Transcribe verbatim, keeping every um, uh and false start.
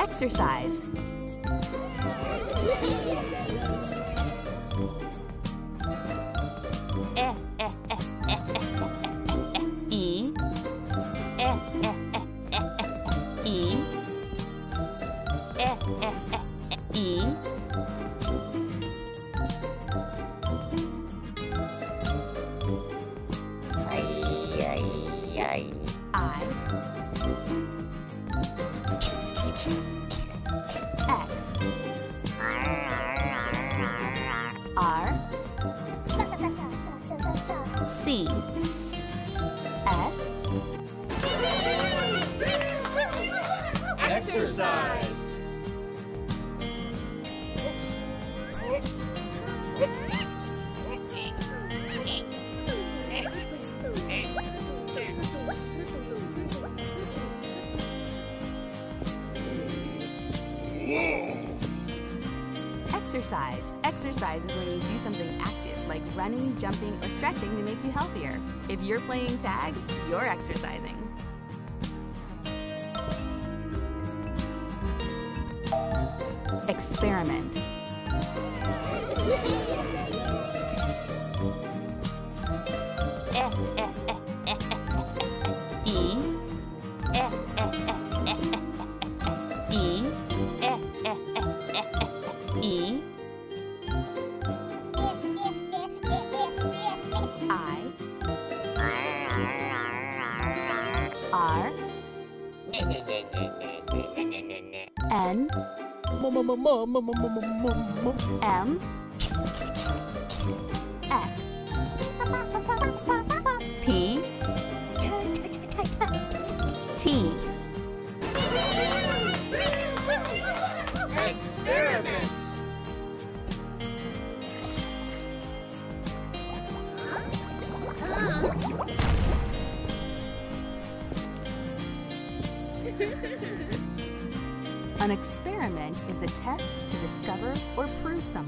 Exercise. Eh, eh, eh, eh, eh, E. Eh, eh, eh, eh, E. Eh, eh, eh, E. C. S. Exercise. Exercise. Exercise is when you do something active, like running, jumping, or stretching to make you healthier. If you're playing tag, you're exercising. Experiment. Eh, eh, eh, eh, eh, eh, eh. E. Eh, eh, eh, eh, eh, eh. E. Eh, eh, eh, eh, eh, eh. E. R. N. M. X. P. T. Experiment. An experiment is a test to discover or prove something.